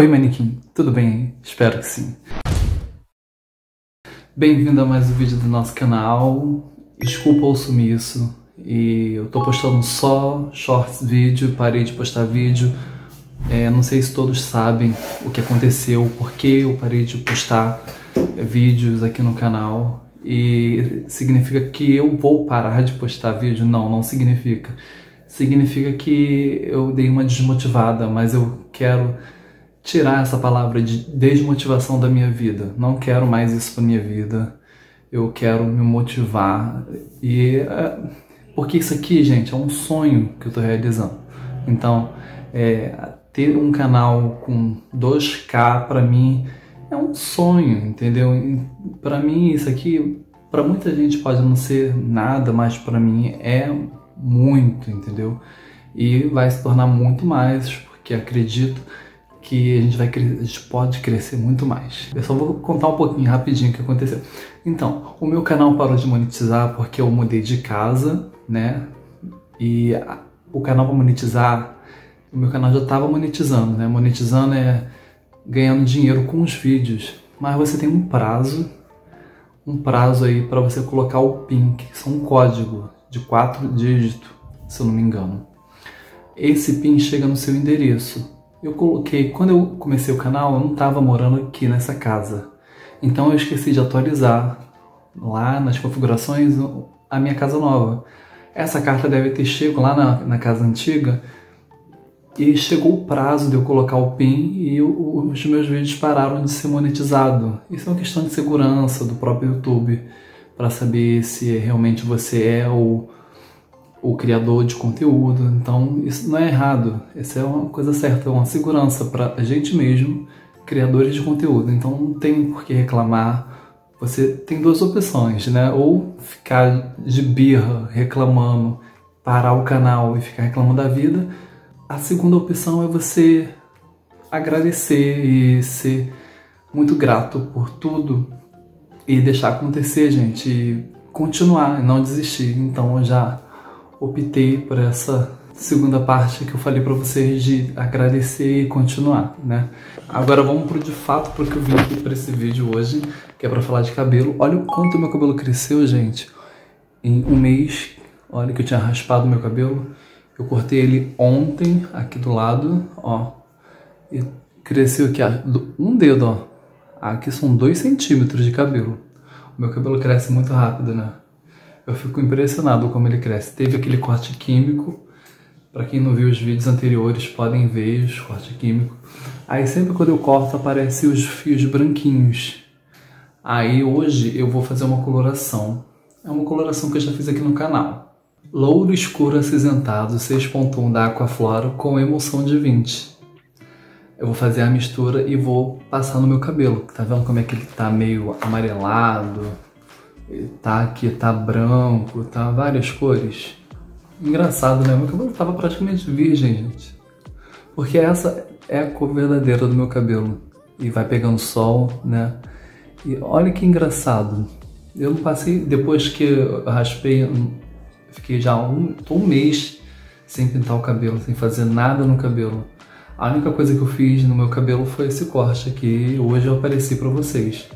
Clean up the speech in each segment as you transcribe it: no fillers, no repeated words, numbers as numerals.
Oi manequim, tudo bem aí? Espero que sim. Bem-vindo a mais um vídeo do nosso canal. Desculpa o sumiço. E eu tô postando só shorts vídeo, parei de postar vídeo. Não sei se todos sabem o que aconteceu, porque eu parei de postar vídeos aqui no canal. E significa que eu vou parar de postar vídeo? Não, não significa. Significa que eu dei uma desmotivada, mas eu quero tirar essa palavra de desmotivação da minha vida. Não quero mais isso pra minha vida. Eu quero me motivar. Porque isso aqui, gente, é um sonho que eu tô realizando. Então, ter um canal com 2K pra mim é um sonho, entendeu? E pra mim isso aqui, pra muita gente pode não ser nada, mas pra mim é muito, entendeu? E vai se tornar muito mais, porque acredito que a gente pode crescer muito mais. Eu só vou contar um pouquinho rapidinho o que aconteceu. Então, o meu canal parou de monetizar porque eu mudei de casa, né? E o canal para monetizar, o meu canal já estava monetizando, né? Monetizando é ganhando dinheiro com os vídeos, mas você tem um prazo aí para você colocar o PIN, que é um código de 4 dígitos, se eu não me engano. Esse PIN chega no seu endereço. Eu coloquei, quando eu comecei o canal, eu não estava morando aqui nessa casa. Então eu esqueci de atualizar lá nas configurações a minha casa nova. Essa carta deve ter chegado lá na casa antiga e chegou o prazo de eu colocar o PIN e os meus vídeos pararam de ser monetizados. Isso é uma questão de segurança do próprio YouTube, para saber se realmente você é o criador de conteúdo. Então isso não é errado, essa é uma coisa certa, é uma segurança para a gente mesmo, criadores de conteúdo. Então não tem por que reclamar. Você tem duas opções, né? Ou ficar de birra reclamando, parar o canal e ficar reclamando da vida. A segunda opção é você agradecer e ser muito grato por tudo e deixar acontecer, gente, e continuar e não desistir. Então eu já optei por essa segunda parte que eu falei pra vocês, de agradecer e continuar, né? Agora vamos de fato pro que eu vim aqui pra esse vídeo hoje, que é pra falar de cabelo. Olha o quanto meu cabelo cresceu, gente, em um mês. Olha que eu tinha raspado meu cabelo. Eu cortei ele ontem, aqui do lado, ó. E cresceu aqui, um dedo, ó. Aqui são 2 centímetros de cabelo. O meu cabelo cresce muito rápido, né? Eu fico impressionado como ele cresce. Teve aquele corte químico. Pra quem não viu os vídeos anteriores, podem ver os cortes químicos. Aí sempre quando eu corto, aparecem os fios branquinhos. Aí hoje eu vou fazer uma coloração. É uma coloração que eu já fiz aqui no canal. Louro escuro acinzentado 6.1 da Aquaflora com emulsão de 20. Eu vou fazer a mistura e vou passar no meu cabelo. Tá vendo como é que ele tá meio amarelado? Tá aqui, tá branco, tá várias cores. Engraçado, né? Meu cabelo tava praticamente virgem, gente. Porque essa é a cor verdadeira do meu cabelo. E vai pegando sol, né? E olha que engraçado. Eu não passei... Depois que eu raspei, fiquei já um mês sem pintar o cabelo, sem fazer nada no cabelo. A única coisa que eu fiz no meu cabelo foi esse corte aqui. Hoje eu apareci pra vocês.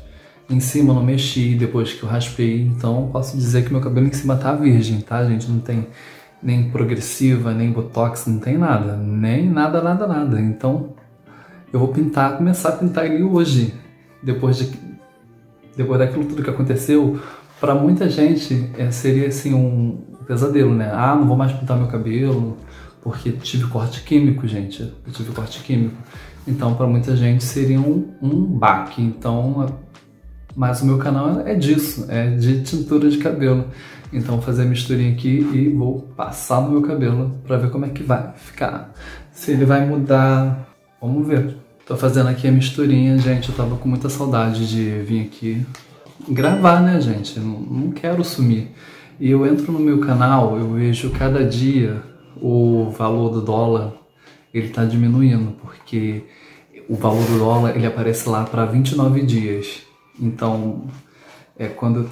Em cima eu não mexi depois que eu raspei, então posso dizer que meu cabelo em cima tá virgem, tá, gente? Não tem nem progressiva, nem botox, não tem nada, nem nada, nada, nada. Então eu vou pintar, começar a pintar ele hoje, depois daquilo tudo que aconteceu. Pra muita gente seria assim um pesadelo, né? Ah, não vou mais pintar meu cabelo porque tive corte químico, gente, eu tive corte químico. Então pra muita gente seria um baque, então... Mas o meu canal é disso, é de tintura de cabelo. Então vou fazer a misturinha aqui e vou passar no meu cabelo pra ver como é que vai ficar. Se ele vai mudar, vamos ver. Tô fazendo aqui a misturinha, gente, eu tava com muita saudade de vir aqui gravar, né, gente? Não quero sumir. E eu entro no meu canal, eu vejo cada dia o valor do dólar, ele tá diminuindo, porque o valor do dólar, ele aparece lá pra 29 dias. Então, quando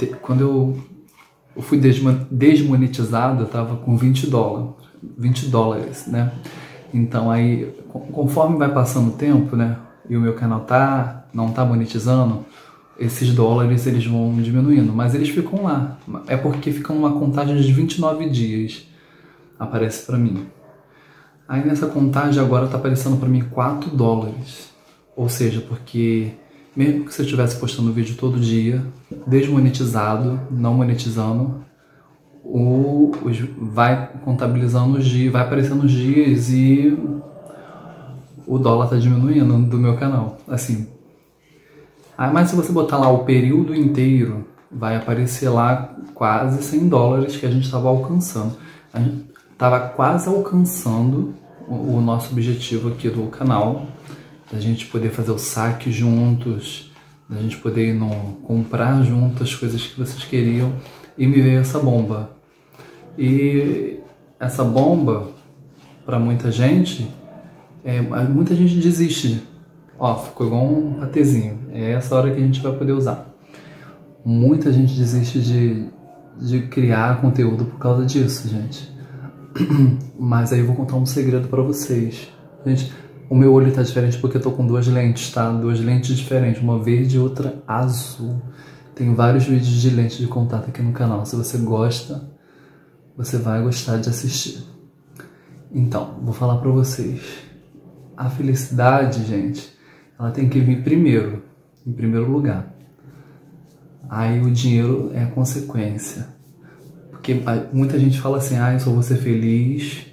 eu fui desmonetizado, eu tava com 20 dólares, né? Então aí, conforme vai passando o tempo, né? e o meu canal não tá monetizando, esses dólares eles vão diminuindo, mas eles ficam lá. É porque ficam uma contagem de 29 dias, aparece pra mim. Aí nessa contagem agora tá aparecendo pra mim 4 dólares. Ou seja, porque mesmo que você estivesse postando vídeo todo dia, desmonetizado, não monetizando, vai contabilizando os dias, vai aparecendo os dias e o dólar tá diminuindo do meu canal, assim. Ah, mas se você botar lá o período inteiro, vai aparecer lá quase 100 dólares que a gente estava alcançando. A gente estava quase alcançando o nosso objetivo aqui do canal, da gente poder fazer o saque juntos, da gente poder ir comprar juntos as coisas que vocês queriam, e me veio essa bomba. E essa bomba, para muita gente desiste. Ó, ficou igual um ratezinho. É essa hora que a gente vai poder usar. Muita gente desiste de criar conteúdo por causa disso, gente. Mas aí eu vou contar um segredo pra vocês. Gente, o meu olho tá diferente porque eu tô com 2 lentes, tá? 2 lentes diferentes, uma verde e outra azul. Tem vários vídeos de lente de contato aqui no canal. Se você gosta, você vai gostar de assistir. Então, vou falar pra vocês. A felicidade, gente, ela tem que vir primeiro, em primeiro lugar. Aí o dinheiro é a consequência. Porque muita gente fala assim, ah, eu só vou ser feliz.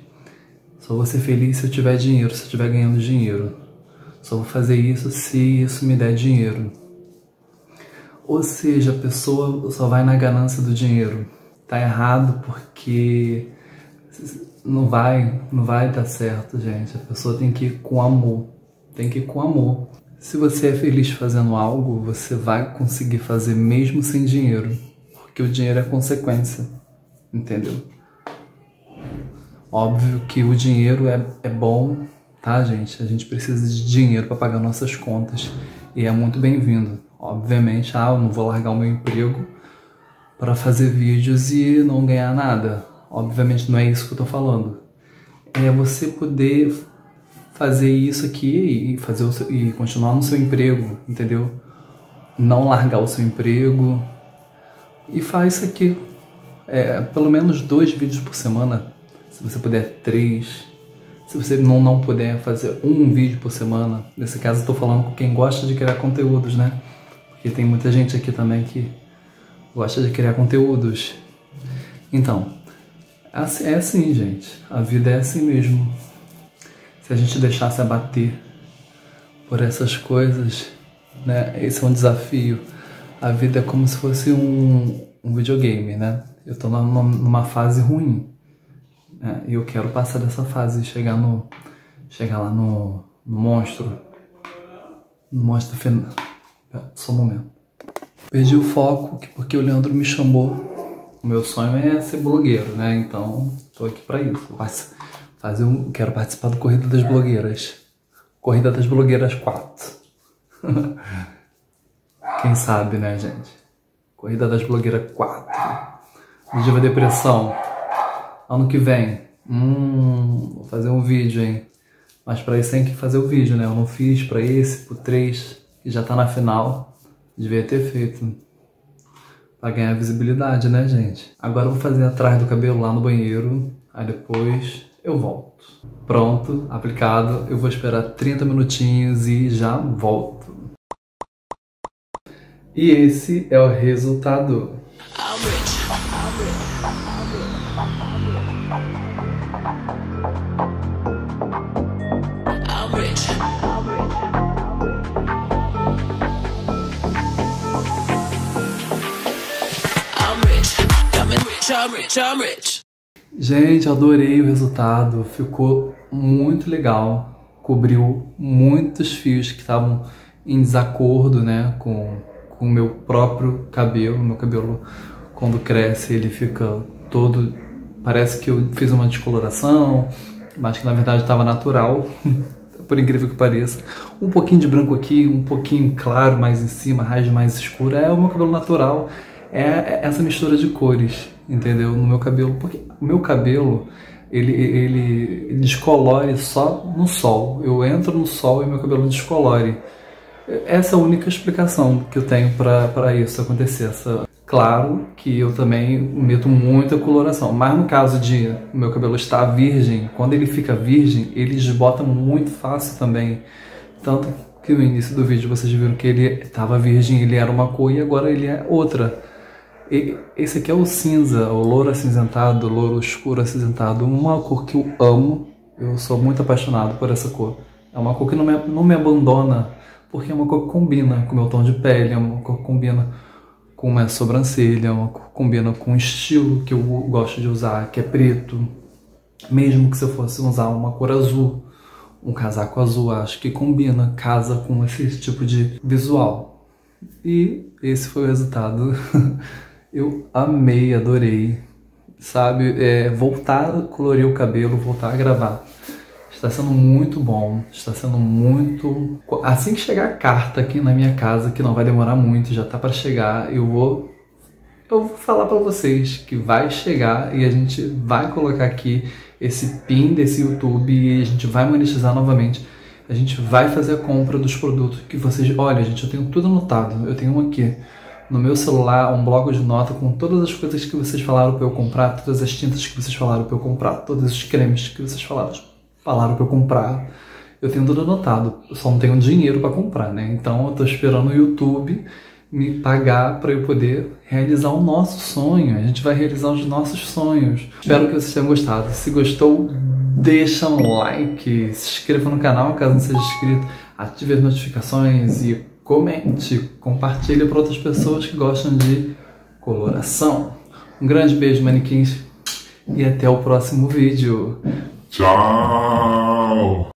Só vou ser feliz se eu tiver dinheiro, se eu estiver ganhando dinheiro. Só vou fazer isso se isso me der dinheiro. Ou seja, a pessoa só vai na ganância do dinheiro. Tá errado porque não vai dar certo, gente. A pessoa tem que ir com amor. Tem que ir com amor. Se você é feliz fazendo algo, você vai conseguir fazer mesmo sem dinheiro. Porque o dinheiro é consequência. Entendeu? Óbvio que o dinheiro é bom, tá, gente? A gente precisa de dinheiro para pagar nossas contas. E é muito bem-vindo. Obviamente, eu não vou largar o meu emprego para fazer vídeos e não ganhar nada. Obviamente não é isso que eu tô falando. É você poder fazer isso aqui e continuar no seu emprego, entendeu? Não largar o seu emprego. E faz isso aqui. Pelo menos 2 vídeos por semana. Se você puder, 3. Se você não puder, fazer 1 vídeo por semana. Nesse caso eu tô falando com quem gosta de criar conteúdos, né? Porque tem muita gente aqui também que gosta de criar conteúdos. Então, é assim, gente. A vida é assim mesmo. Se a gente deixasse abater por essas coisas, né? Esse é um desafio. A vida é como se fosse um videogame, né? Eu tô numa fase ruim. Né? E eu quero passar dessa fase e chegar lá no monstro. No monstro final. Só um momento. Perdi o foco porque o Leandro me chamou. O meu sonho é ser blogueiro, né? Então, tô aqui pra isso. Quero participar do Corrida das Blogueiras. Corrida das Blogueiras 4. Quem sabe, né, gente? Corrida das Blogueiras 4. Vídeo da depressão. Ano que vem. Vou fazer um vídeo, hein? Mas pra isso tem que fazer o vídeo, né? Eu não fiz pra esse, pro 3, que já tá na final. Devia ter feito. Pra ganhar visibilidade, né, gente? Agora eu vou fazer atrás do cabelo lá no banheiro. Aí depois eu volto. Pronto, aplicado. Eu vou esperar 30 minutinhos e já volto. E esse é o resultado. Gente, adorei o resultado, ficou muito legal, cobriu muitos fios que estavam em desacordo, né, com o meu próprio cabelo. Meu cabelo, quando cresce, ele fica todo, parece que eu fiz uma descoloração, mas que na verdade estava natural, por incrível que pareça. Um pouquinho de branco aqui, um pouquinho claro mais em cima, raiz mais escura, é o meu cabelo natural. É essa mistura de cores, entendeu? No meu cabelo, porque o meu cabelo ele descolore só no sol. Eu entro no sol e meu cabelo descolore. Essa é a única explicação que eu tenho para isso acontecer. Claro que eu também meto muita coloração, mas no caso de meu cabelo estar virgem, quando ele fica virgem, ele desbota muito fácil também. Tanto que no início do vídeo vocês viram que ele estava virgem, ele era uma cor e agora ele é outra. E esse aqui é o cinza, o louro acinzentado, o louro escuro acinzentado, uma cor que eu amo, eu sou muito apaixonado por essa cor. É uma cor que não me abandona, porque é uma cor que combina com o meu tom de pele, é uma cor que combina com uma sobrancelha, uma cor combina com o estilo que eu gosto de usar, que é preto. Mesmo que se eu fosse usar uma cor azul, um casaco azul, acho que combina, casa com esse tipo de visual. E esse foi o resultado. Eu amei, adorei, sabe? Voltar a colorir o cabelo, voltar a gravar. Está sendo muito bom, está sendo muito... Assim que chegar a carta aqui na minha casa, que não vai demorar muito, já tá para chegar, eu vou falar para vocês que vai chegar e a gente vai colocar aqui esse pin desse YouTube e a gente vai monetizar novamente. A gente vai fazer a compra dos produtos que vocês... Olha, gente, eu tenho tudo anotado. Eu tenho um aqui no meu celular, um bloco de nota com todas as coisas que vocês falaram para eu comprar, todas as tintas que vocês falaram para eu comprar, todos os cremes que vocês falaram para eu comprar, eu tenho tudo anotado, eu só não tenho dinheiro para comprar, né? Então eu estou esperando o YouTube me pagar para eu poder realizar o nosso sonho. A gente vai realizar os nossos sonhos. Espero que vocês tenham gostado. Se gostou, deixa um like, se inscreva no canal caso não seja inscrito, ative as notificações e comente, compartilhe para outras pessoas que gostam de coloração. Um grande beijo, manequins, e até o próximo vídeo. Tchau!